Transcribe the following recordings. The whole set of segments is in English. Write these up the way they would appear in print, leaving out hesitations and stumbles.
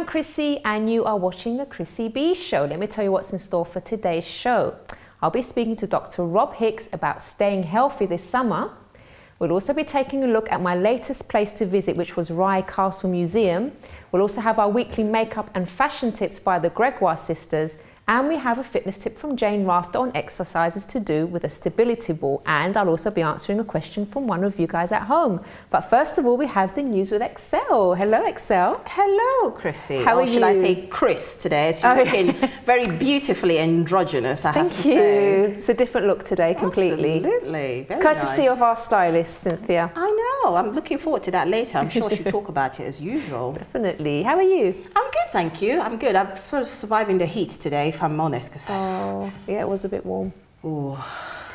I'm Chrissy and you are watching The Chrissy B Show. Let me tell you what's in store for today's show. I'll be speaking to Dr. Rob Hicks about staying healthy this summer. We'll also be taking a look at my latest place to visit, which was Rye Castle Museum. We'll also have our weekly makeup and fashion tips by the Gregoire sisters. And we have a fitness tip from Jane Rafter on exercises to do with a stability ball. And I'll also be answering a question from one of you guys at home. But first of all, we have the news with Excel. Hello, Excel. Hello, Chrissy. How are you? Should I say Chris today? She's looking very beautifully androgynous, I have to say. Thank you. It's a different look today, completely. Absolutely. Very nice. Courtesy of our stylist, Cynthia. I know. I'm looking forward to that later. I'm sure she'll talk about it as usual. Definitely. How are you? I'm good, thank you. I'm good. I'm sort of surviving the heat today, if I'm honest, because yeah, it was a bit warm. Ooh.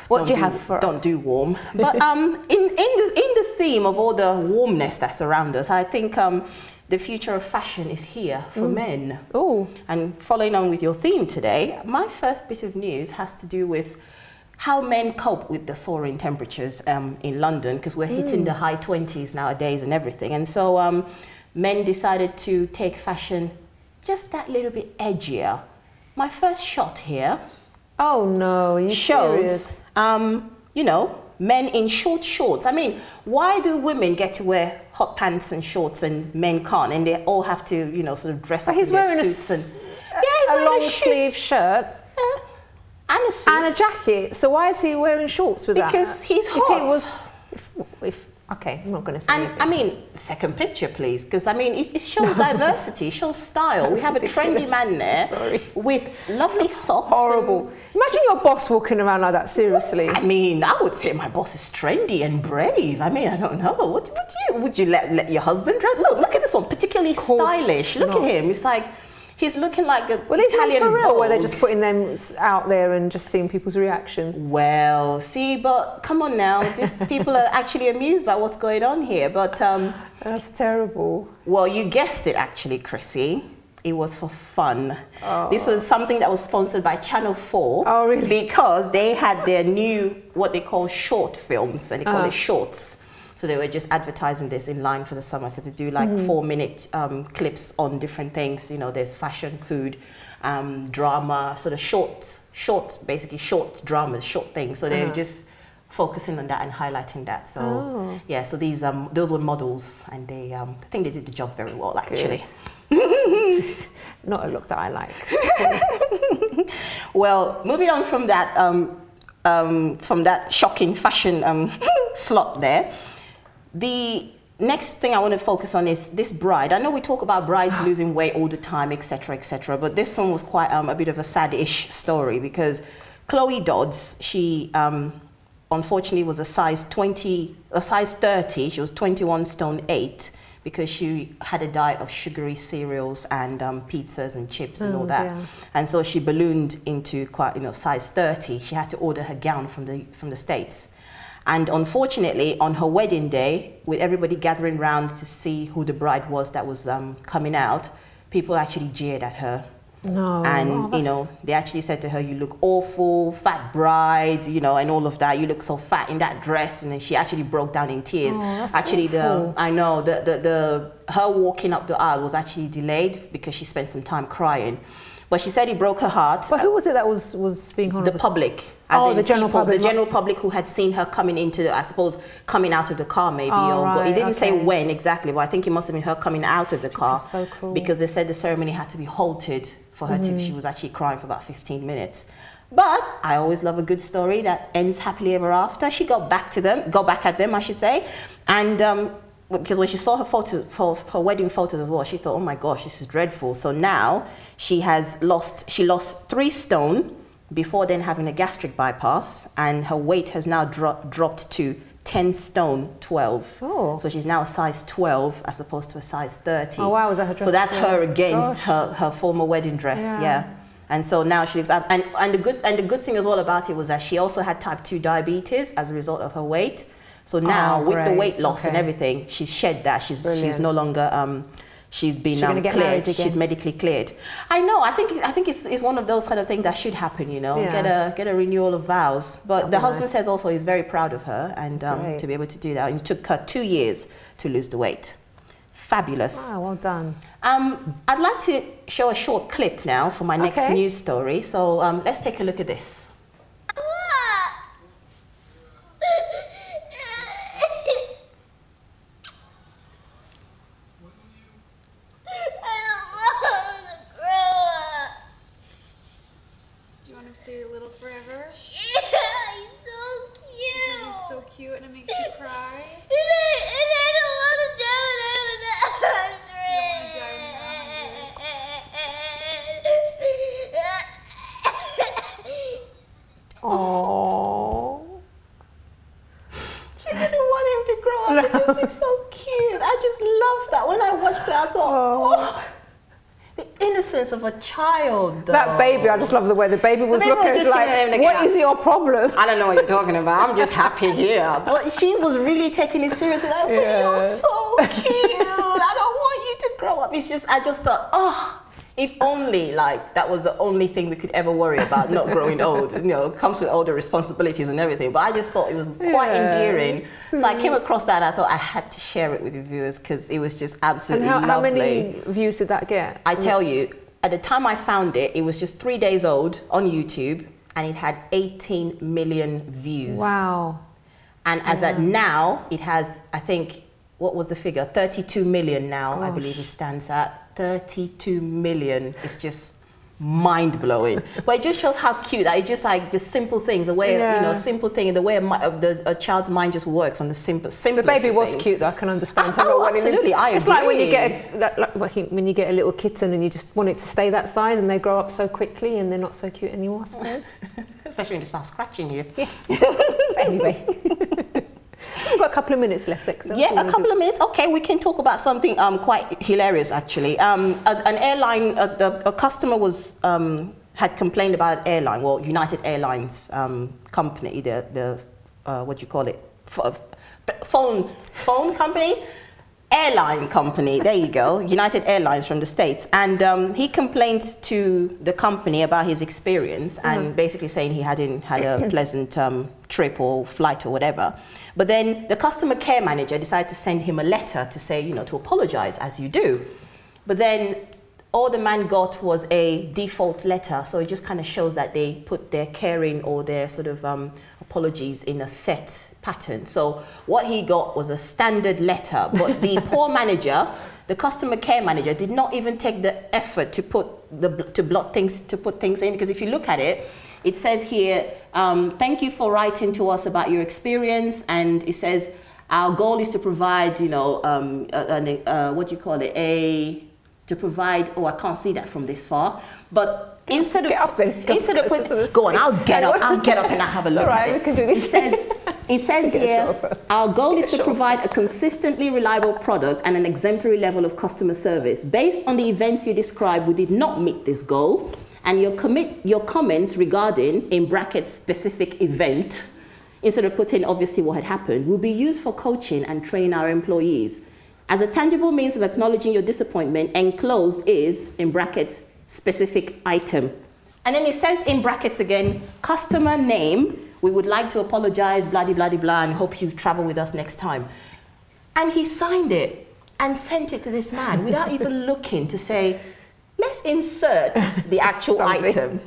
What do you have for us? Don't do warm. But in the theme of all the warmness that's around us, I think the future of fashion is here for men. Ooh. And following on with your theme today, my first bit of news has to do with how men cope with the soaring temperatures in London, because we're hitting the high 20s nowadays and everything. And so men decided to take fashion just that little bit edgier. My first shot here shows, you know, men in short shorts. I mean, why do women get to wear hot pants and shorts and men can't? And they all have to, you know, sort of dress up in their suits. He's wearing a long sleeve shirt. And a suit. And a jacket. So why is he wearing shorts with that? Because he's hot. Okay, I'm not going to say anything. I mean, second picture, please, because, I mean, it shows diversity, it shows style. We have a trendy man there with lovely socks. Horrible. Imagine your boss walking around like that, seriously. I mean, I would say my boss is trendy and brave. I mean, I don't know. What would you let your husband dress? Look at this one, particularly stylish. Look at him. It's like... he's looking like the Italian Vogue. Were they just putting them out there and just seeing people's reactions? Well, see, but come on now. These people are actually amused by what's going on here. But that's terrible. Well, you guessed it, actually, Chrissy. It was for fun. Oh. This was something that was sponsored by Channel 4. Oh, really? Because they had their new, what they call short films, and they call it shorts. So they were just advertising this in line for the summer, because they do like 4-minute clips on different things. You know, there's fashion, food, drama, sort of basically short dramas, short things. So they're just focusing on that and highlighting that. So yeah, so those were models, and they I think they did the job very well, actually. Not a look that I like. Well, moving on from that shocking fashion slot there. The next thing I want to focus on is this bride. I know we talk about brides losing weight all the time, etc., etc., but this one was quite a bit of a sad-ish story, because Chloe Dodds, she unfortunately was a size 30. She was 21 stone 8, because she had a diet of sugary cereals and pizzas and chips and all that, and so she ballooned into quite, you know, size 30. She had to order her gown from the States. And unfortunately, on her wedding day, with everybody gathering round to see who the bride was that was coming out, people actually jeered at her. No. And, you know, they actually said to her, "You look awful, fat bride, you know, and all of that. You look so fat in that dress." And then she actually broke down in tears. Oh, that's actually awful. I know, her walking up the aisle was actually delayed because she spent some time crying. But she said it broke her heart. But who was it that was being honored? The public. Oh, the general public. The general public who had seen her coming into, I suppose, coming out of the car, maybe. It didn't say when exactly, but I think it must have been her coming out of the car. That's so cruel. Because they said the ceremony had to be halted for her to, she was actually crying for about 15 minutes. But I always love a good story that ends happily ever after. She got back at them, I should say. And because when she saw her wedding photos as well, she thought, "Oh my gosh, this is dreadful." So now she has lost 3 stone before then having a gastric bypass, and her weight has now dropped to 10 stone 12. Oh. So she's now a size 12 as opposed to a size 30. Oh wow, is that her dress? So that's her against her former wedding dress. Yeah. And so now she looks up, and the good thing as well about it was that she also had type 2 diabetes as a result of her weight. So now, with the weight loss and everything, she's shed that. She's no longer, she's been cleared. She's medically cleared. I know. I think it's one of those kind of things that should happen. You know, get a renewal of vows. But the husband says also he's very proud of her, and to be able to do that. And it took her 2 years to lose the weight. fabulous. Wow, well done. I'd like to show a short clip now for my next news story. So let's take a look at this. Of a child, though. That baby, I just love the way the baby was looking. It's like, what is your problem? I don't know what you're talking about. I'm just happy here. But she was really taking it seriously. Like, you're so cute. I don't want you to grow up. It's just, I just thought, oh, if only like that was the only thing we could ever worry about, not growing old. You know, it comes with older responsibilities and everything. But I just thought it was quite endearing. Sweet. So I came across that. And I thought I had to share it with you viewers because it was just absolutely lovely. How many views did that get? I tell you. At the time I found it, it was just 3 days old on YouTube, and it had 18 million views. Wow. And as at now, it has, I think, what was the figure? 32 million now, I believe it stands at. 32 million. It's just mind-blowing. But it just shows how cute that it's just like just simple things, the way you know, simple thing, the way a child's mind just works on the simple. The baby was cute, though. I can understand. Oh, absolutely, I agree. It's like when you get a little kitten and you just want it to stay that size, and they grow up so quickly and they're not so cute anymore, I suppose. Especially when they start scratching you. Yes. Anyway. We've got a couple of minutes left, Excel. Yeah, a couple of minutes. Okay, we can talk about something quite hilarious, actually. An airline, a customer was had complained about an airline, well, United Airlines company, the what do you call it? Phone company? Airline company, there you go. United Airlines from the States. And he complained to the company about his experience and basically saying he hadn't had a pleasant trip or flight or whatever. But then the customer care manager decided to send him a letter to say, you know, to apologize, as you do. But then all the man got was a default letter. So it just kind of shows that they put their caring or their sort of apologies in a set pattern. So what he got was a standard letter. But the poor manager, the customer care manager, did not even take the effort to put things in. Because if you look at it, it says here, thank you for writing to us about your experience, and it says our goal is to provide, you know, what do you call it, oh, I can't see that from this far, but I'll get up and I'll have a look at it. We can do this. It says here, our goal is to provide a consistently reliable product and an exemplary level of customer service. Based on the events you described, we did not meet this goal. And your comments regarding, in brackets, specific event, instead of putting obviously what had happened, will be used for coaching and training our employees. As a tangible means of acknowledging your disappointment, enclosed is, in brackets, specific item. And then it says in brackets again, customer name, we would like to apologize, blah, blah, blah, and hope you travel with us next time. And he signed it and sent it to this man without even looking to say, let's insert the actual item.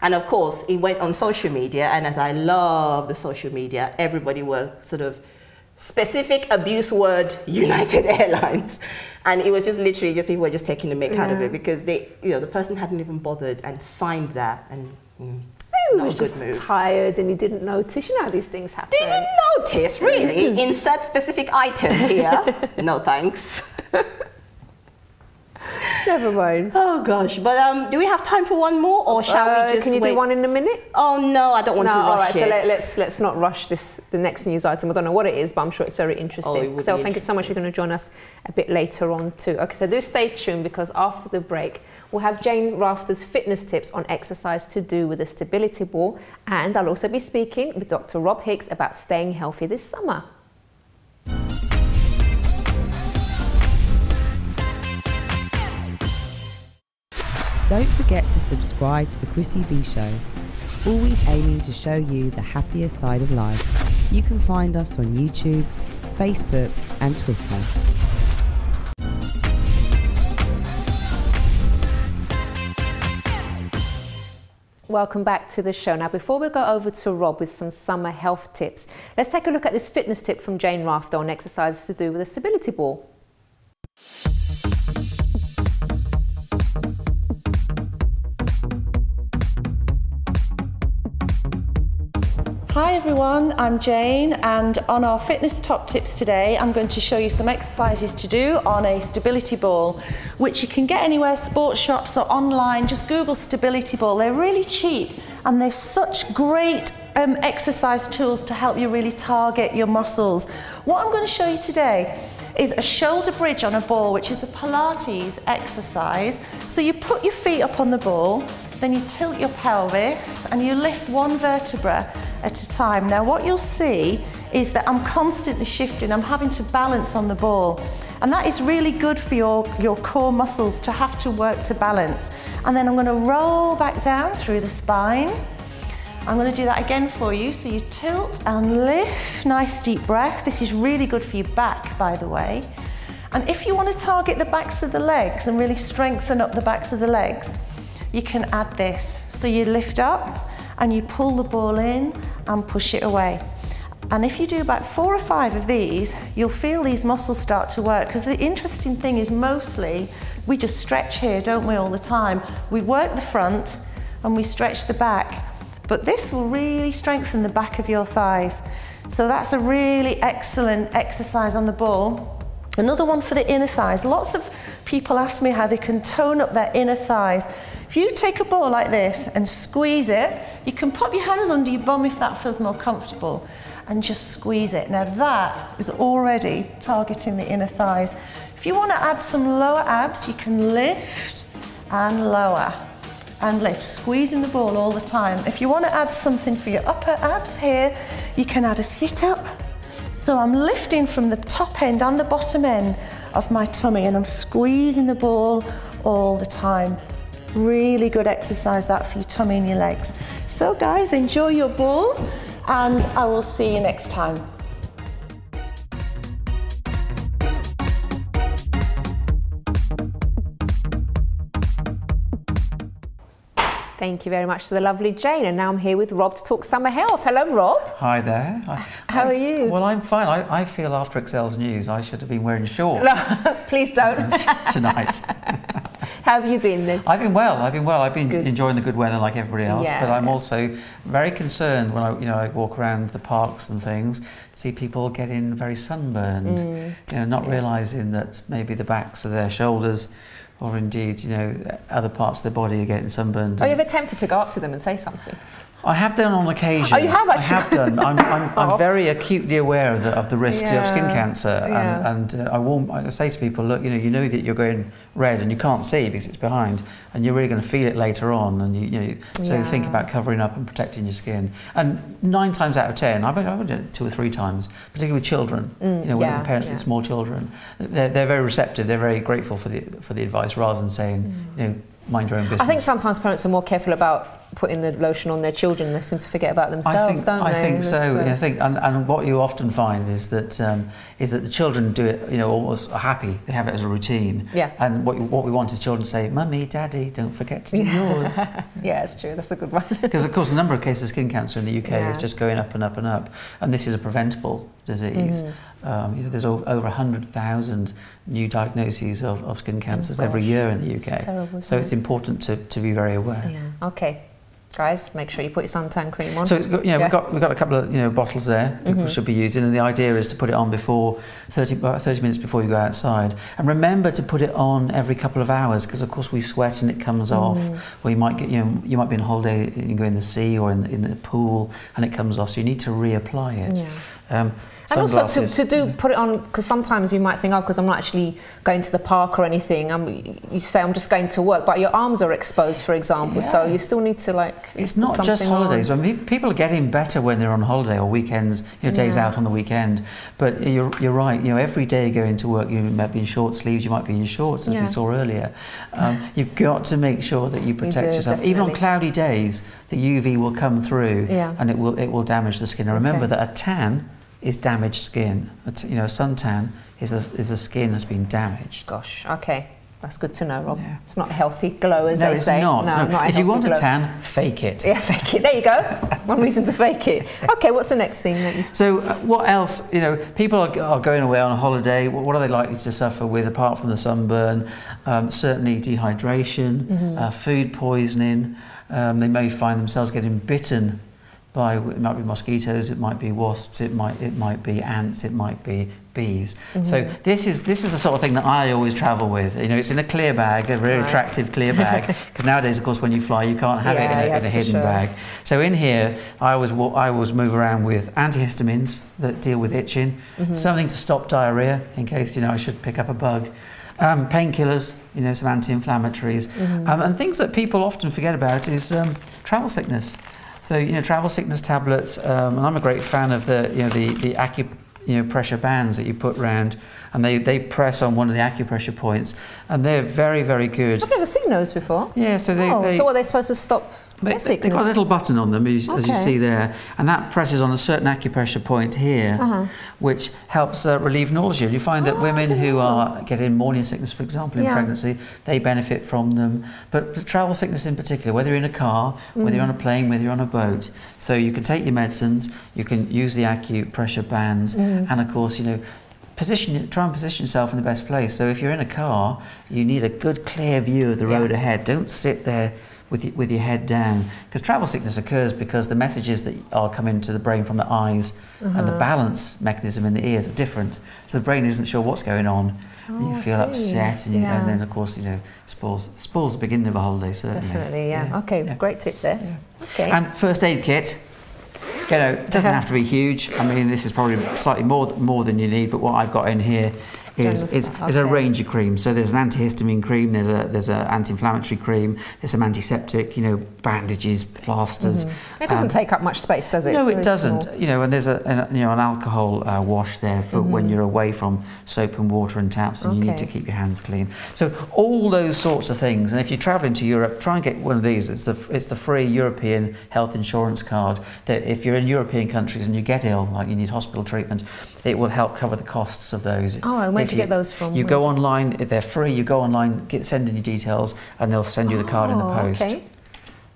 And of course, it went on social media, and as I love the social media, everybody were sort of specific abuse word United Airlines. And it was just literally just people were just taking the mick out of it because they, you know, the person hadn't even bothered and signed that. And he was just tired and he didn't notice. You know how these things happen. Didn't notice, really? Insert specific item here. No thanks. Never mind. Oh gosh, but do we have time for one more, or shall we just? Can you do one in a minute? Oh no, I don't want to rush it. So let's not rush this. The next news item. I don't know what it is, but I'm sure it's very interesting. So thank you so much. You're going to join us a bit later on too. Okay, so do stay tuned because after the break we'll have Jane Rafter's fitness tips on exercise to do with a stability ball, and I'll also be speaking with Dr. Rob Hicks about staying healthy this summer. Don't forget to subscribe to The Chrissy B Show, always aiming to show you the happier side of life. You can find us on YouTube, Facebook and Twitter. Welcome back to the show. Now, before we go over to Rob with some summer health tips, let's take a look at this fitness tip from Jane Rafter on exercises to do with a stability ball. Hi everyone, I'm Jane, and on our fitness top tips today I'm going to show you some exercises to do on a stability ball, which you can get anywhere, sports shops or online. Just Google stability ball. They're really cheap and they're such great exercise tools to help you really target your muscles. What I'm going to show you today is a shoulder bridge on a ball, which is a Pilates exercise. So you put your feet up on the ball, then you tilt your pelvis and you lift one vertebra at a time. Now what you'll see is that I'm constantly shifting, I'm having to balance on the ball, and that is really good for your core muscles to have to work to balance. And then I'm going to roll back down through the spine. I'm going to do that again for you. So you tilt and lift, nice deep breath. This is really good for your back, by the way. And if you want to target the backs of the legs and really strengthen up the backs of the legs, you can add this. So you lift up and you pull the ball in and push it away. And if you do about 4 or 5 of these, you'll feel these muscles start to work, because the interesting thing is mostly we just stretch here, don't we, all the time. We work the front and we stretch the back, but this will really strengthen the back of your thighs. So that's a really excellent exercise on the ball. Another one for the inner thighs. Lots of people ask me how they can tone up their inner thighs. If you take a ball like this and squeeze it, you can pop your hands under your bum if that feels more comfortable, and just squeeze it. Now that is already targeting the inner thighs. If you want to add some lower abs, you can lift and lower and lift, squeezing the ball all the time. If you want to add something for your upper abs here, you can add a sit-up. So I'm lifting from the top end and the bottom end of my tummy, and I'm squeezing the ball all the time. Really good exercise that for your tummy and your legs. So guys, enjoy your ball and I will see you next time. Thank you very much to the lovely Jane. And now I'm here with Rob to talk summer health. Hello, Rob. Hi there. How are you? Well, I'm fine. I feel after Excel's news, I should have been wearing shorts. Please don't. Tonight. How have you been then? I've been well. I've been good. Enjoying the good weather like everybody else. Yeah, but I'm also very concerned when I walk around the parks and things, see people getting very sunburned, not realising that maybe the backs of their shoulders, or indeed, other parts of the body are getting sunburned. Are you ever tempted to go up to them and say something? I have done on occasion. Oh, you have actually? I have done. I'm very acutely aware of the risks of skin cancer, and I say to people, look, you know that you're going red and you can't see because it's behind, and you're really going to feel it later on, and so think about covering up and protecting your skin. And 9 times out of 10, I've done it 2 or 3 times, particularly with children. With parents with small children, they're very receptive. They're very grateful for the advice, rather than saying, mind your own business. I think sometimes parents are more careful about putting the lotion on their children. They seem to forget about themselves, don't they? I think so. I think, and what you often find is that the children do it, almost happy. They have it as a routine. Yeah. And what we want is children to say, "Mummy, Daddy, don't forget to do yours." Yeah, it's true. That's a good one. Because of course, the number of cases of skin cancer in the UK is just going up and up and up. And this is a preventable disease. There's over 100,000 new diagnoses of skin cancers every year in the UK. It's terrible, so it's important to be very aware. Yeah. Okay, guys, make sure you put your suntan cream on. So we've got a couple of bottles there we should be using, and the idea is to put it on before about 30 minutes before you go outside, and remember to put it on every couple of hours, because of course we sweat and it comes off. Or you might get you might be on holiday and you go in the sea or in the pool and it comes off, so you need to reapply it. Yeah. And also to put it on, because sometimes you might think, oh, because I'm not actually going to the park or anything. You say I'm just going to work, but your arms are exposed, for example, so you still need to It's not just holidays. I mean, people are getting better when they're on holiday or weekends, days out on the weekend. But you're right. Every day going to work, you might be in short sleeves, you might be in shorts, as we saw earlier. You've got to make sure that you protect yourself, definitely. Even on cloudy days. The UV will come through, and it will damage the skin. And remember that a tan is damaged skin. A suntan is the skin that's been damaged. Gosh, okay. That's good to know, Rob. Yeah. It's not a healthy glow, as they say. No, it's not. No, not if you want a tan, fake it. Yeah, fake it. There you go. One reason to fake it. Okay, what's the next thing that you... So what else, you know, people are going away on a holiday. What are they likely to suffer with, apart from the sunburn? Certainly dehydration, food poisoning. They may find themselves getting bitten by, it might be mosquitoes, it might be wasps, it might be ants, it might be bees. So this is the sort of thing that I always travel with. You know, it's in a clear bag, a very attractive clear bag, because nowadays, of course, when you fly, you can't have it in a hidden bag. So in here, I always move around with antihistamines that deal with itching, something to stop diarrhea in case, you know, I should pick up a bug. Painkillers, you know, some anti-inflammatories, and things that people often forget about is travel sickness. So, you know, travel sickness tablets, and I'm a great fan of the, you know, the acupressure bands that you put round, and they press on one of the acupressure points, and they're very, very good. I've never seen those before. Yeah, so so what, are they supposed to stop sickness? They've got a little button on them, as you see there, and that presses on a certain acupressure point here, which helps relieve nausea. You find that women who are getting morning sickness, for example, in pregnancy, they benefit from them. But travel sickness in particular, whether you're in a car, whether you're on a plane, whether you're on a boat. So you can take your medicines, you can use the acupressure bands, and of course, you know, try and position yourself in the best place. So if you're in a car, you need a good clear view of the road ahead. Don't sit there with your head down, because travel sickness occurs because the messages that are coming to the brain from the eyes and the balance mechanism in the ears are different. So the brain isn't sure what's going on. Oh, you feel upset, and, and then of course, you know, spoils the beginning of a holiday, certainly. Definitely, Okay, great tip there. Yeah. Okay. And first aid kit. You know, it doesn't have to be huge. I mean, this is probably slightly more than you need, but what I've got in here is a range of creams. So there's an antihistamine cream, there's an anti-inflammatory cream, there's some antiseptic, you know, bandages, plasters. It doesn't take up much space, does it? No, it doesn't. Small. You know, and there's an alcohol wash there for when you're away from soap and water and taps, and you need to keep your hands clean. So all those sorts of things. And if you're travelling to Europe, try and get one of these. It's the free European health insurance card that if you're in European countries and you get ill, like you need hospital treatment, it will help cover the costs of those. Oh, and where do you get those from? You go online, if they're free, you go online, send in your details, and they'll send you the card in the post. Okay.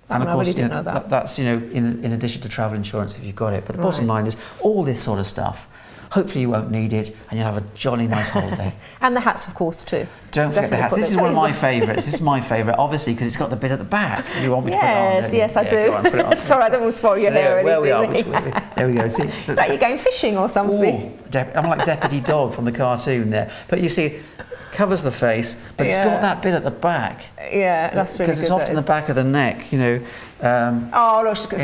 And of course, you know, that's, you know, in addition to travel insurance if you've got it. But the bottom line is all this sort of stuff. Hopefully you won't need it, and you'll have a jolly nice holiday. And the hats, of course, too. Don't forget the hats. This is one of my favourites. This is my favourite, obviously, because it's got the bit at the back. You want me to put it on? Yes, I do. On, sorry, I don't want to spoil your hair already. Where we are, there we go. See, like you're going fishing or something. Ooh, I'm like Deputy Dog from the cartoon there. But you see, covers the face, but it's got that bit at the back. Yeah, that's really good. Because it's often the back of the neck, you know. Look, I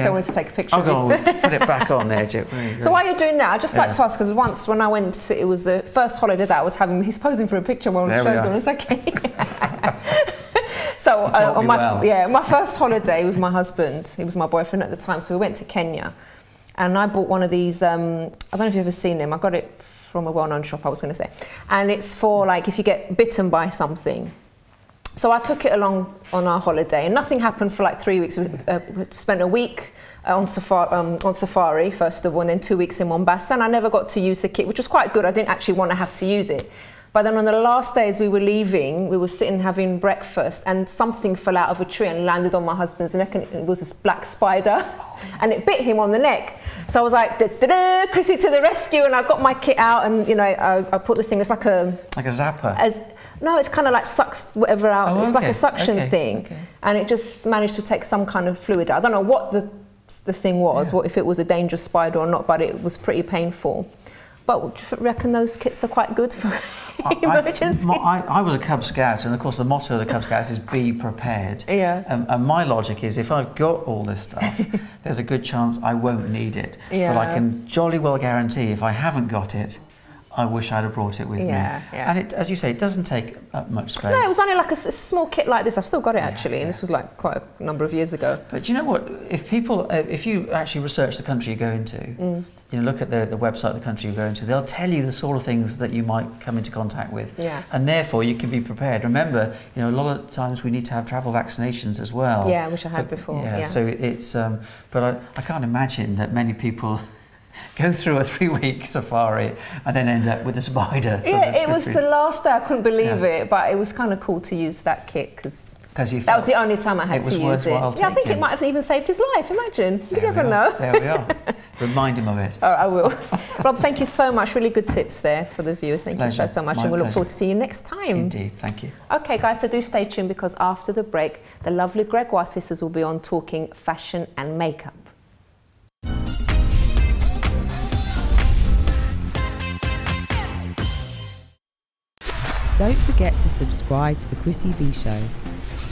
wanted to take a picture. Put it back on there, Jip. So while you're doing that, I'd just like to ask, because once when I went, it was the first holiday that I was having, he's posing for a picture while I shows him, it's okay. So on my first holiday with my husband, he was my boyfriend at the time, so we went to Kenya, and I bought one of these, I don't know if you've ever seen them, I got it from a well-known shop, I was going to say, and it's for like if you get bitten by something. So I took it along on our holiday, and nothing happened for like 3 weeks. We spent a week on safari first of all, and then 2 weeks in Mombasa, and I never got to use the kit, which was quite good. I didn't actually want to have to use it. But then on the last day as we were leaving, we were sitting having breakfast, and something fell out of a tree and landed on my husband's neck, and it was this black spider, and it bit him on the neck. So I was like, da-da-da, Chrissy to the rescue, and I got my kit out, and you know, I put the thing, it's like a... Like a zapper? No, it's kind of like sucks whatever out, it's like a suction thing, and it just managed to take some kind of fluid out. I don't know what the thing was, what if it was a dangerous spider or not, but it was pretty painful. But do you reckon those kits are quite good for emergencies? I was a Cub Scout, and of course the motto of the Cub Scouts is be prepared. Yeah. And my logic is if I've got all this stuff, there's a good chance I won't need it. Yeah. But I can jolly well guarantee if I haven't got it, I wish I'd have brought it with me. Yeah. And it, as you say, it doesn't take up much space. No, it was only like a small kit like this. I've still got it actually, and this was like quite a number of years ago. But you know what? If people, if you actually research the country you're going to, you know, look at the website of the country you're going to, they'll tell you the sort of things that you might come into contact with. Yeah. And therefore, you can be prepared. Remember, you know, a lot of times we need to have travel vaccinations as well. Yeah, which I had before. Yeah, so it's, but I can't imagine that many people go through a 3-week safari and then end up with a spider. Yeah, it was the last day. I couldn't believe it, but it was kind of cool to use that kit because... that was the only time I had to use it. Yeah, I think it might have even saved his life, imagine. You never know. There we are. Remind him of it. Oh, I will. Rob, thank you so much. Really good tips there for the viewers. Thank you so much. And we'll look forward to seeing you next time. Indeed, thank you. Okay, guys, so do stay tuned because after the break, the lovely Gregoire sisters will be on talking fashion and makeup. Don't forget to subscribe to The Chrissy B Show.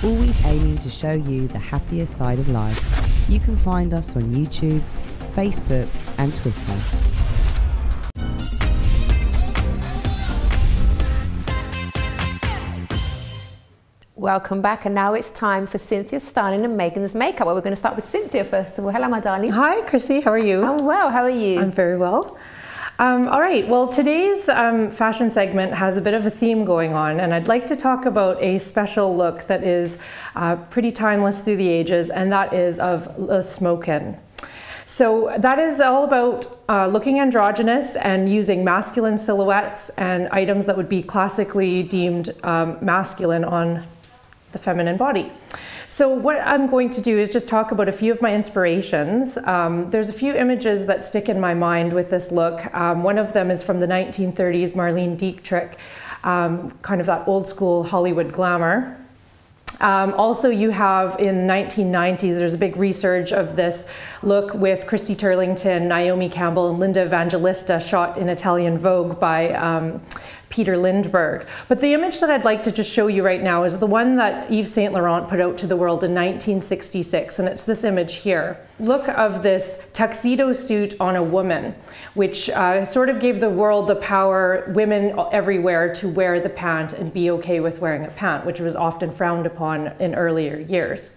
Always aiming to show you the happier side of life. You can find us on YouTube, Facebook and Twitter. Welcome back, and now it's time for Cynthia's styling and Megan's makeup. Well, we're going to start with Cynthia first of all. Hello, my darling. Hi, Chrissy. How are you? I'm well. How are you? I'm very well. All right, well, today's fashion segment has a bit of a theme going on, and I'd like to talk about a special look that is pretty timeless through the ages, and that is of Le Smoking. So that is all about looking androgynous and using masculine silhouettes and items that would be classically deemed masculine on the feminine body. So what I'm going to do is just talk about a few of my inspirations. There's a few images that stick in my mind with this look. One of them is from the 1930s, Marlene Dietrich, kind of that old school Hollywood glamour. Also, you have in the 1990s, there's a big resurge of this look with Christy Turlington, Naomi Campbell, and Linda Evangelista, shot in Italian Vogue by Peter Lindbergh. But the image that I'd like to just show you right now is the one that Yves Saint Laurent put out to the world in 1966, and it's this image here. Look of this tuxedo suit on a woman, which sort of gave the world the power, women everywhere, to wear the pant and be okay with wearing a pant, which was often frowned upon in earlier years.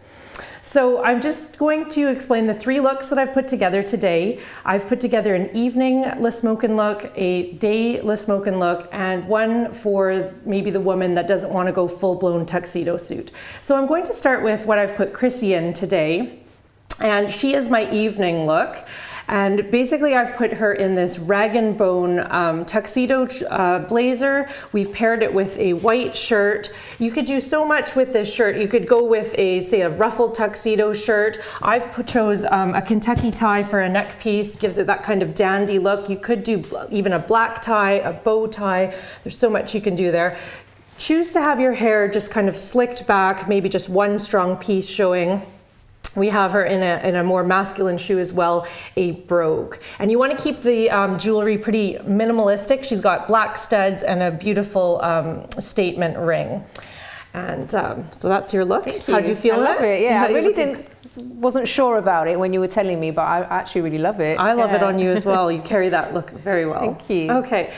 So I'm just going to explain the three looks that I've put together today. I've put together an evening Le Smoking look, a day Le Smoking look, and one for maybe the woman that doesn't want to go full-blown tuxedo suit. So I'm going to start with what I've put Chrissy in today, and she is my evening look. And basically I've put her in this Rag and Bone tuxedo blazer. We've paired it with a white shirt. You could do so much with this shirt. You could go with a, say, a ruffled tuxedo shirt. I've chose a Kentucky tie for a neck piece, gives it that kind of dandy look. You could do even a black tie, a bow tie. There's so much you can do there. Choose to have your hair just kind of slicked back, maybe just one strong piece showing. We have her in a more masculine shoe as well, a brogue. And you want to keep the jewelry pretty minimalistic. She's got black studs and a beautiful statement ring. And so that's your look. Thank you. How do you feel about it? I love it, yeah. I really wasn't sure about it when you were telling me, but I actually really love it. I love it on you as well. You carry that look very well. Thank you. Okay.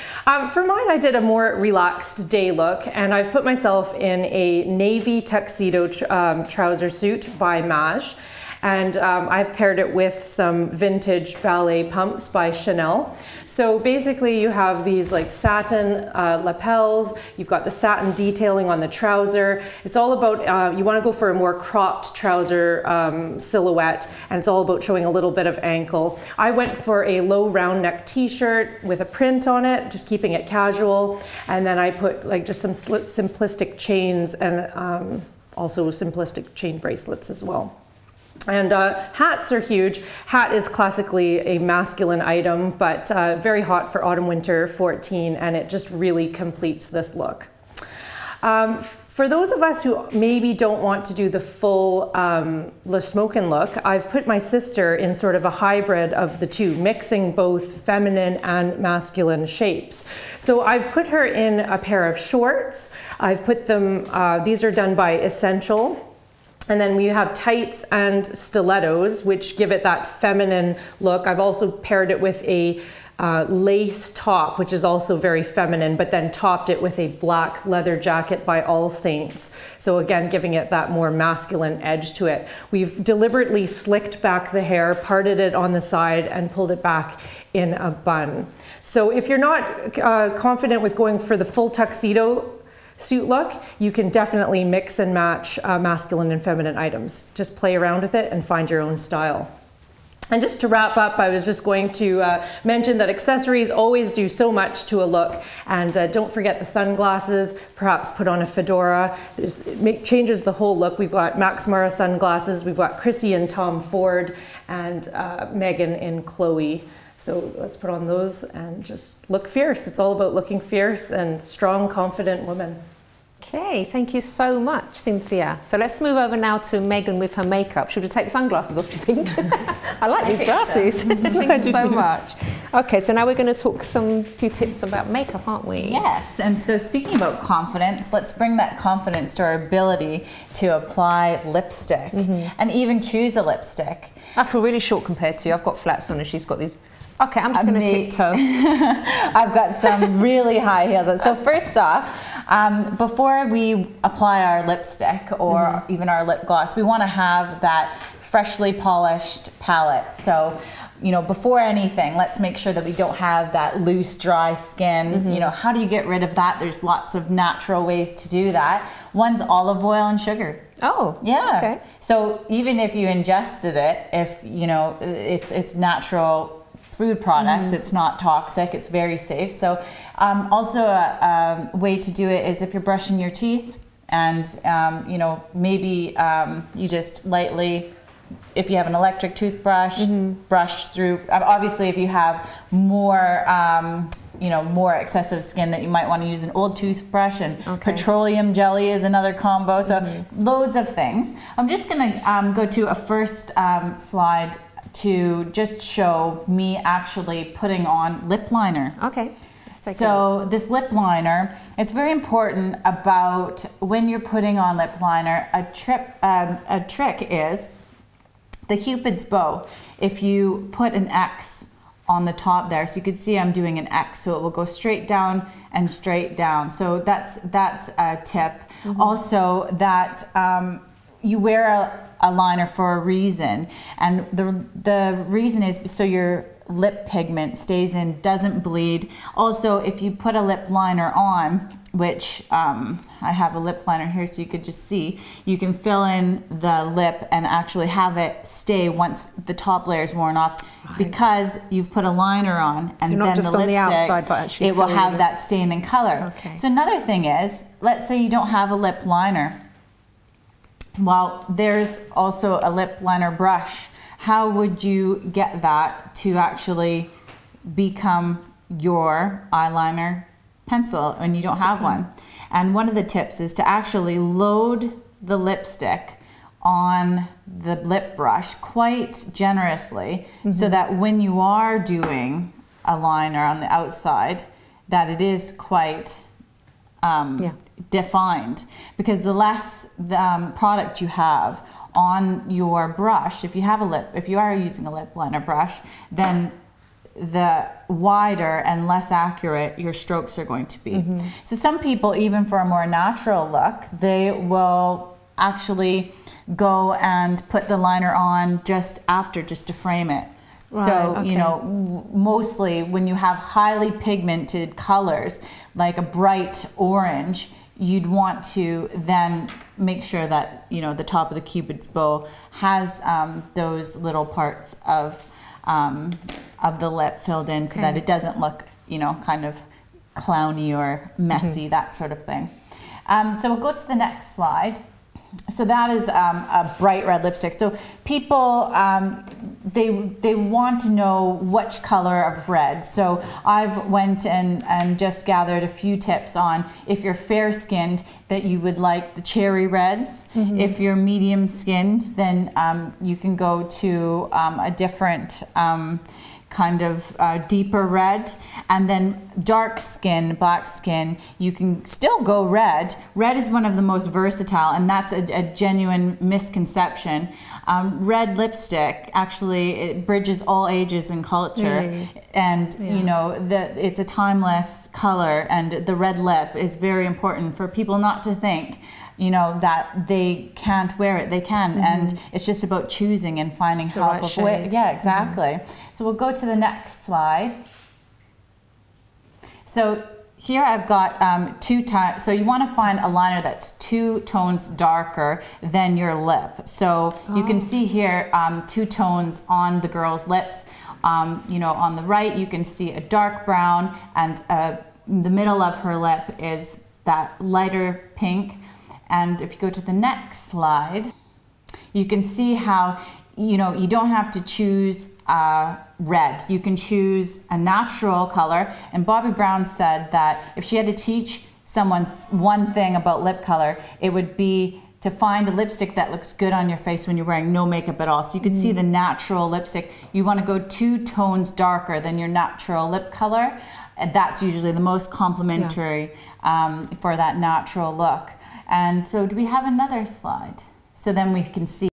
For mine, I did a more relaxed day look, and I've put myself in a navy tuxedo trouser suit by Maj, and I've paired it with some vintage ballet pumps by Chanel. So basically you have these like satin lapels, you've got the satin detailing on the trouser. It's all about, you wanna go for a more cropped trouser silhouette, and it's all about showing a little bit of ankle. I went for a low round neck t-shirt with a print on it, just keeping it casual. And then I put like just some simplistic chains and also simplistic chain bracelets as well. And hats are huge. Hat is classically a masculine item, but very hot for autumn winter 14, and it just really completes this look. For those of us who maybe don't want to do the full Le Smoking look, I've put my sister in sort of a hybrid of the two, mixing both feminine and masculine shapes. So I've put her in a pair of shorts. I've put them, these are done by Essential. And then we have tights and stilettos, which give it that feminine look. I've also paired it with a lace top, which is also very feminine, but then topped it with a black leather jacket by All Saints. So again, giving it that more masculine edge to it. We've deliberately slicked back the hair, parted it on the side, and pulled it back in a bun. So if you're not confident with going for the full tuxedo suit look, you can definitely mix and match masculine and feminine items. Just play around with it and find your own style. And just to wrap up, I was just going to mention that accessories always do so much to a look, and don't forget the sunglasses, perhaps put on a fedora. It changes the whole look. We've got Max Mara sunglasses, we've got Chrissy and Tom Ford, and Meghan and Chloe. So let's put on those and just look fierce. It's all about looking fierce and strong, confident women. Okay, thank you so much, Cynthia. So let's move over now to Megan with her makeup. Should we take the sunglasses off, do you think? I like these glasses. Thank you so much. Okay, so now we're going to talk some few tips about makeup, aren't we? Yes, and so speaking about confidence, let's bring that confidence to our ability to apply lipstick and even choose a lipstick. I feel really short compared to you. I've got flats on and she's got these. Okay, I'm just going to tiptoe. I've got some really high heels on. So first off, before we apply our lipstick or even our lip gloss, we want to have that freshly polished palette. So, you know, before anything, let's make sure that we don't have that loose, dry skin. You know, how do you get rid of that? There's lots of natural ways to do that. One's olive oil and sugar. Oh, yeah. Okay. So even if you ingested it, if, you know, it's natural food products, it's not toxic, it's very safe. So also a way to do it is if you're brushing your teeth and you know, maybe you just lightly, if you have an electric toothbrush, brush through. Obviously if you have more you know, more excessive skin, that you might want to use an old toothbrush, and petroleum jelly is another combo. So loads of things. I'm just gonna go to a first slide to just show me actually putting on lip liner. Okay. So this lip liner, it's very important about when you're putting on lip liner. A trick is the Cupid's bow. If you put an X on the top there, so you can see I'm doing an X, so it will go straight down and straight down. So that's a tip. Also, that you wear a liner for a reason, and the reason is so your lip pigment stays in, doesn't bleed. Also, if you put a lip liner on, which I have a lip liner here so you could just see, you can fill in the lip and actually have it stay once the top layer is worn off, because you've put a liner on, and so then the lipstick, outside, but actually it will have that stain and color. So another thing is, let's say you don't have a lip liner. Well, there's also a lip liner brush. How would you get that to actually become your eyeliner pencil when you don't have one? And one of the tips is to actually load the lipstick on the lip brush quite generously, so that when you are doing a liner on the outside, that it is quite defined, because the less product you have on your brush, if you are using a lip liner brush, then the wider and less accurate your strokes are going to be. So some people, even for a more natural look, they will actually go and put the liner on just after, just to frame it. So, you know, mostly when you have highly pigmented colors, like a bright orange, you'd want to then make sure that, you know, the top of the Cupid's bow has those little parts of the lip filled in, so that it doesn't look, you know, kind of clowny or messy, that sort of thing. So we'll go to the next slide. So that is a bright red lipstick. So people, they want to know which color of red. So I've went and just gathered a few tips on, if you're fair skinned, that you would like the cherry reds. If you're medium skinned, then you can go to a different kind of deeper red. And then dark skin, black skin, you can still go red. Red is one of the most versatile, and that's a genuine misconception. Red lipstick, actually, it bridges all ages and culture. And you know, it's a timeless color, and the red lip is very important for people not to think, you know, that they can't wear it. They can, and it's just about choosing and finding the help of ways. Yeah, exactly. So we'll go to the next slide. So Here I've got two times, so you want to find a liner that's two tones darker than your lip. So you can see here two tones on the girl's lips. You know, on the right you can see a dark brown, and the middle of her lip is that lighter pink. And if you go to the next slide, you can see how, you know, you don't have to choose red. You can choose a natural color. And Bobbi Brown said that if she had to teach someone one thing about lip color, it would be to find a lipstick that looks good on your face when you're wearing no makeup at all. So you can see the natural lipstick. You want to go two tones darker than your natural lip color. And that's usually the most complimentary for that natural look. And so do we have another slide? So then we can see.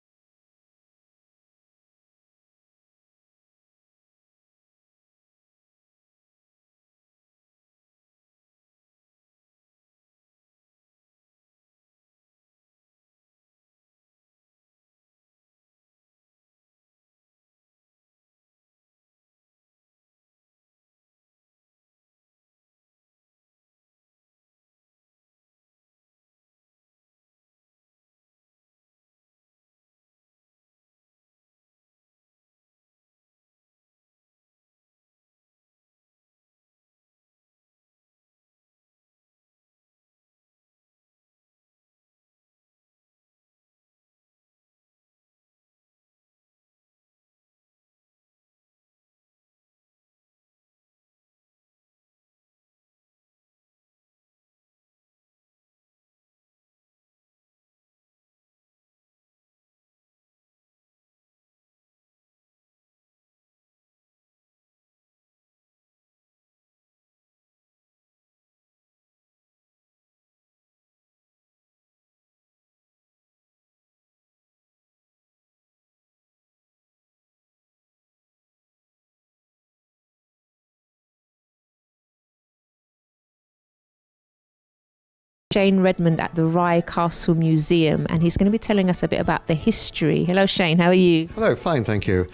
Shane Redmond at the Rye Castle Museum, and he's going to be telling us a bit about the history. Hello Shane, how are you? Hello, fine, thank you.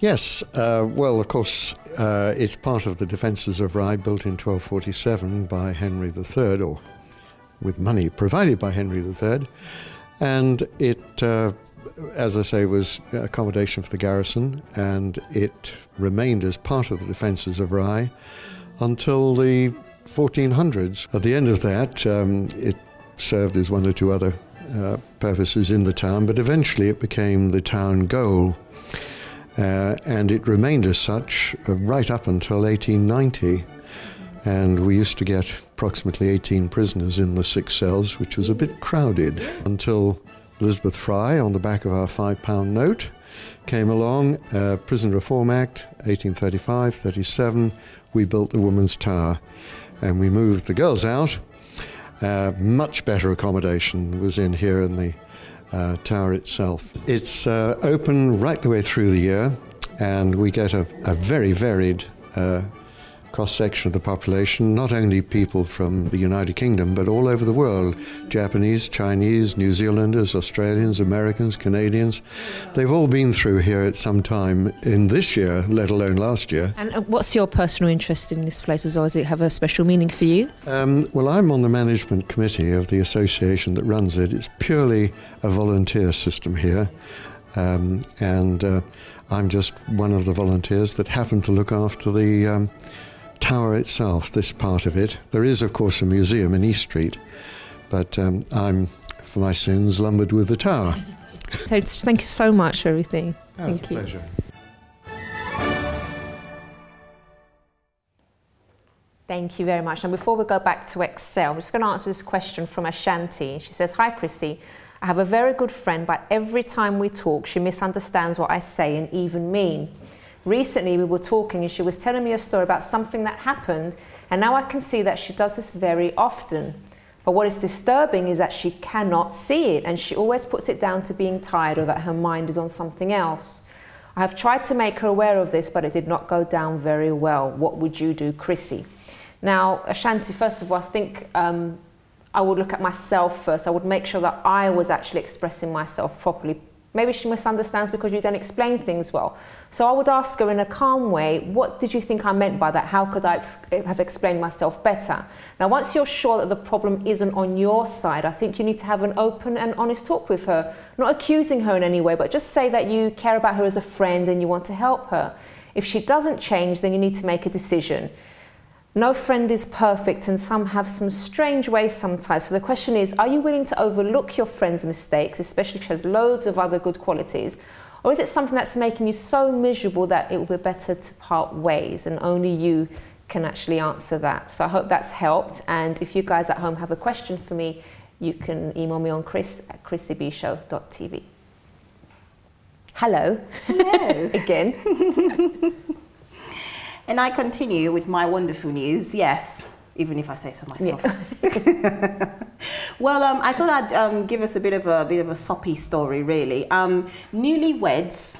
Yes, well of course it's part of the defences of Rye, built in 1247 by Henry III, or with money provided by Henry III, and it, as I say, was accommodation for the garrison, and it remained as part of the defences of Rye until the 1400s. At the end of that, it served as one or two other purposes in the town, but eventually it became the town goal, and it remained as such right up until 1890, and we used to get approximately 18 prisoners in the 6 cells, which was a bit crowded, until Elizabeth Fry, on the back of our £5 note, came along. Prison Reform Act 1835-37, we built the Woman's Tower, and we moved the girls out. Much better accommodation was in here in the tower itself. It's open right the way through the year, and we get a very varied cross-section of the population, not only people from the United Kingdom, but all over the world. Japanese, Chinese, New Zealanders, Australians, Americans, Canadians. They've all been through here at some time in this year, let alone last year. And what's your personal interest in this place as well? Does it have a special meaning for you? Well, I'm on the management committee of the association that runs it. It's purely a volunteer system here. And I'm just one of the volunteers that happen to look after the tower itself, this part of it. There is, of course, a museum in East Street, but I'm, for my sins, lumbered with the tower. So thank you so much for everything. Oh, thank you. It's a pleasure. Thank you very much. And before we go back to Excel, I'm just going to answer this question from Ashanti. She says, "Hi, Chrissy. I have a very good friend, but every time we talk, she misunderstands what I say and even mean. Recently, we were talking and she was telling me a story about something that happened, and now I can see that she does this very often. But what is disturbing is that she cannot see it, and she always puts it down to being tired or that her mind is on something else. I have tried to make her aware of this, but it did not go down very well. What would you do, Chrissy?" Now, Ashanti, first of all, I think I would look at myself first. I would make sure that I was actually expressing myself properly, Maybe she misunderstands because you don't explain things well. So I would ask her in a calm way, what did you think I meant by that? How could I have explained myself better? Now, once you're sure that the problem isn't on your side, I think you need to have an open and honest talk with her, not accusing her in any way, but just say that you care about her as a friend and you want to help her. If she doesn't change, then you need to make a decision. No friend is perfect, and some have some strange ways sometimes. So the question is, are you willing to overlook your friend's mistakes, especially if she has loads of other good qualities? Or is it something that's making you so miserable that it will be better to part ways? And only you can actually answer that. So I hope that's helped. And if you guys at home have a question for me, you can email me on chris@chrissybshow.tv. Hello. Hello. Again. And I continue with my wonderful news, yes, even if I say so myself. Yeah. Well, I thought I'd give us a bit of a soppy story, really. Newlyweds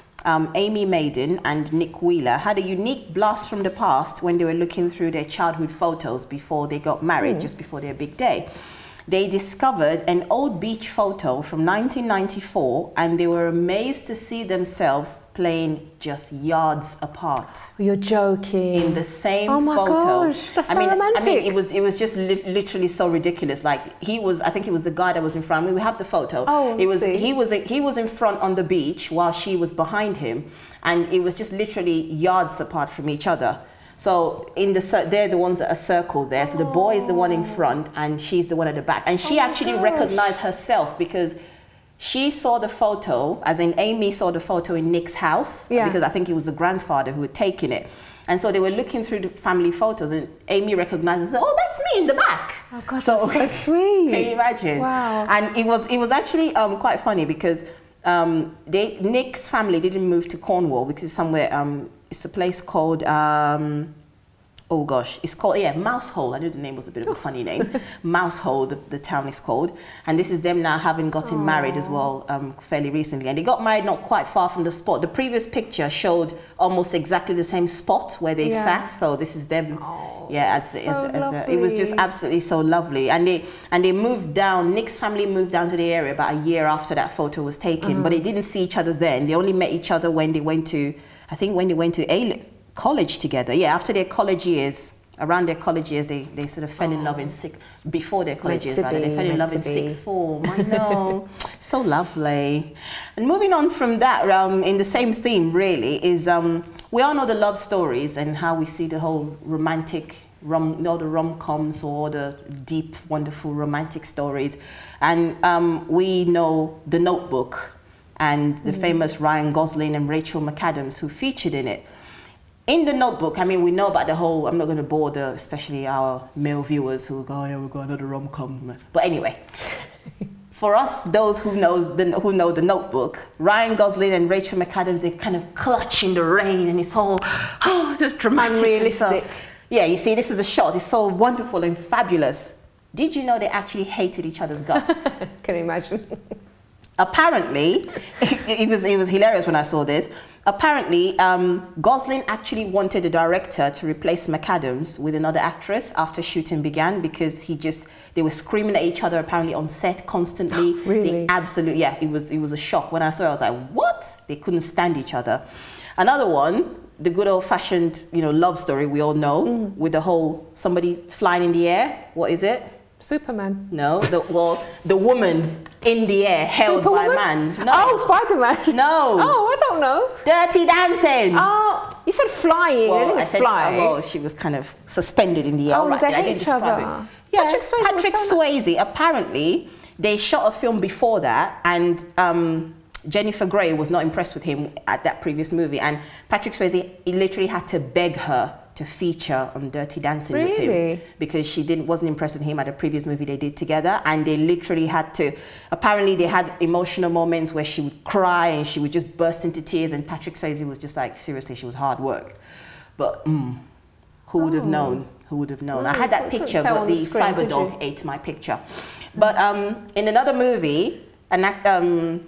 Amy Maiden and Nick Wheeler had a unique blast from the past when they were looking through their childhood photos before they got married, just before their big day. They discovered an old beach photo from 1994 and they were amazed to see themselves playing just yards apart. You're joking. In the same photo. Oh my gosh, that's so romantic. I mean, it was just literally so ridiculous. Like, he was, I think he was the guy that was in front. I mean, we have the photo. Oh, he was in front on the beach while she was behind him, and it was just literally yards apart from each other. So they're the ones that are circled there. So the boy is the one in front and she's the one at the back. And she actually recognized herself because she saw the photo, as in Amy saw the photo in Nick's house, because I think it was the grandfather who had taken it. And so they were looking through the family photos and Amy recognized and said, oh, that's me in the back. Oh God, so, that's so sweet. Can you imagine? Wow. And it was actually quite funny because Nick's family didn't move to Cornwall, which is somewhere, it's a place called, Mousehole. I knew the name was a bit of a funny name. Mousehole, the town is called. And this is them now having gotten married as well fairly recently. And they got married not quite far from the spot. The previous picture showed almost exactly the same spot where they sat. So this is them. Oh, yeah, it was just absolutely so lovely. And they moved down. Nick's family moved down to the area about a year after that photo was taken. But they didn't see each other then. They only met each other when they went to, I think when they went to college together, after their college years, around their college years, they sort of fell in love in sixth form. I know, so lovely. And moving on from that, in the same theme really, is we all know the love stories and how we see the whole romantic, all the rom-coms or the deep, wonderful romantic stories. And we know The Notebook and the famous Ryan Gosling and Rachel McAdams who featured in it. In The Notebook, I mean, we know about the whole, I'm not going to bore especially our male viewers who go, oh yeah, we've got another rom-com. But anyway, for us, those who know The Notebook, Ryan Gosling and Rachel McAdams, they kind of clutch in the rain and it's all, oh, just dramatic. Unrealistic. So, yeah, you see, this is a shot. It's so wonderful and fabulous. Did you know they actually hated each other's guts? Can you imagine? Apparently, it was hilarious when I saw this. Apparently, Gosling actually wanted the director to replace McAdams with another actress after shooting began because they were screaming at each other apparently on set constantly. Really? It was a shock. When I saw it, I was like, what? They couldn't stand each other. Another one, the good old-fashioned, love story we all know, with the whole somebody flying in the air. What is it? Superman. No, the woman in the air held Superwoman? By man. No. Oh, Spider-Man. No. Oh, I don't know. Dirty Dancing. Oh, you said flying. Well, I said fly. Oh, well, she was kind of suspended in the air. Oh, right. They hate each other. Yeah, Patrick Swayze. Apparently, they shot a film before that, and Jennifer Grey was not impressed with him at that previous movie, and Patrick Swayze literally had to beg her to feature on Dirty Dancing with him because she wasn't impressed with him at a previous movie they did together, and they literally had to. Apparently, they had emotional moments where she would cry and she would just burst into tears, and Patrick Swayze was just like, seriously, she was hard work. But who would have known? Who would have known? I had that picture, but the cyberdog ate my picture. But in another movie, The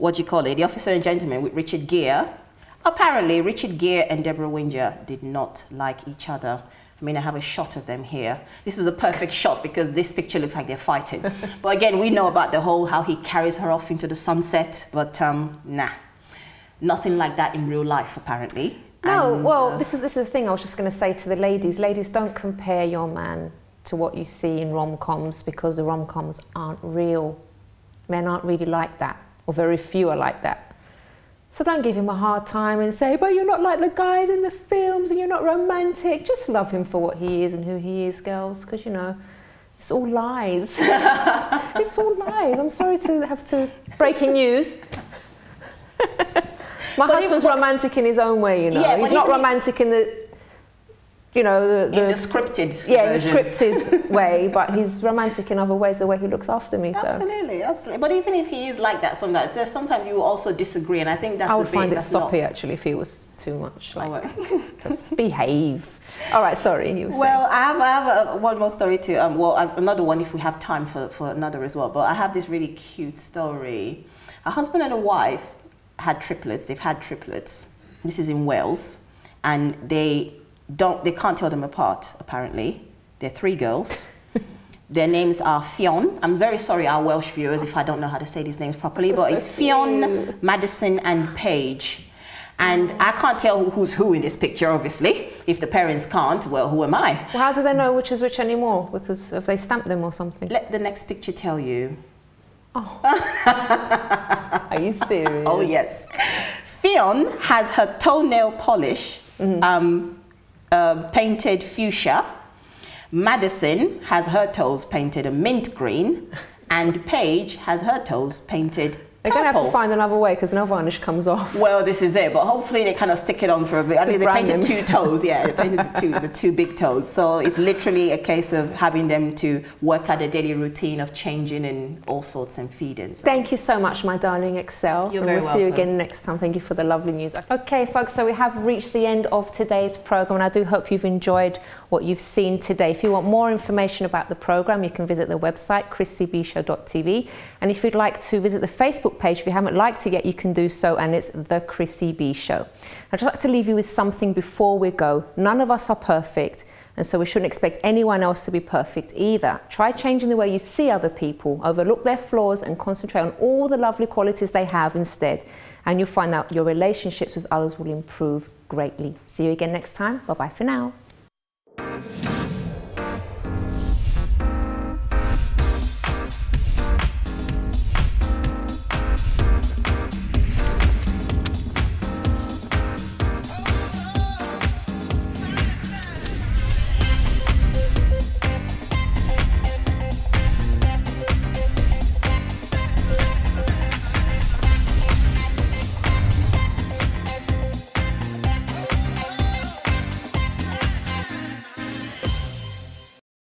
Officer and Gentleman with Richard Gere. Apparently, Richard Gere and Deborah Winger did not like each other. I mean, I have a shot of them here. This is a perfect shot because this picture looks like they're fighting. But again, we know about the whole how he carries her off into the sunset. But nothing like that in real life, apparently. No, and, well, this is the thing I was just going to say to the ladies. Ladies, don't compare your man to what you see in rom-coms, because the rom-coms aren't real. Men aren't really like that, or very few are like that. So don't give him a hard time and say, but you're not like the guys in the films and you're not romantic. Just love him for what he is and who he is, girls, because, you know, it's all lies. It's all lies. I'm sorry to have to... Breaking news. My husband's romantic in his own way, you know. Yeah, he's not romantic in the, you know, the scripted. Yeah, version. In the scripted way, but he's romantic in other ways, the way he looks after me. Absolutely, so. Absolutely. But even if he is like that, sometimes you will also disagree, and I think that's. I would find it soppy actually if he was too much like. Oh, just behave. All right, sorry. You were well, saying. I have one more story too. Well, another one if we have time for another as well. But I have this really cute story. A husband and a wife. Had triplets. They've had triplets. This is in Wales, and they can't tell them apart. Apparently, they're three girls. Their names are Ffion. I'm very sorry, our Welsh viewers, if I don't know how to say these names properly, but it's Ffion, Madison, and Paige. And I can't tell who's who in this picture, obviously. If the parents can't, well, who am I? Well, how do they know which is which anymore? Because if they stamp them or something. Let the next picture tell you. Oh. Are you serious? Oh, yes. Ffion has her toenail polish painted fuchsia. Madison has her toes painted a mint green. And Paige has her toes painted purple. They're going to have to find another way because no varnish comes off. Well, this is it. But hopefully they kind of stick it on for a bit. I mean, they painted two toes. Yeah, they painted the two big toes. So it's literally a case of having them to work out a daily routine of changing and all sorts and feeding. So. Thank you so much, my darling Excel. You're very welcome. We'll see you again next time. Thank you for the lovely news. Okay, folks, so we have reached the end of today's programme, and I do hope you've enjoyed what you've seen today. If you want more information about the programme, you can visit the website, chrissybshow.tv. And if you'd like to visit the Facebook page, if you haven't liked it yet, you can do so, and it's The Chrissy B Show. I'd just like to leave you with something before we go. None of us are perfect, and so we shouldn't expect anyone else to be perfect either. Try changing the way you see other people, overlook their flaws, and concentrate on all the lovely qualities they have instead, and you'll find out your relationships with others will improve greatly. See you again next time. Bye-bye for now.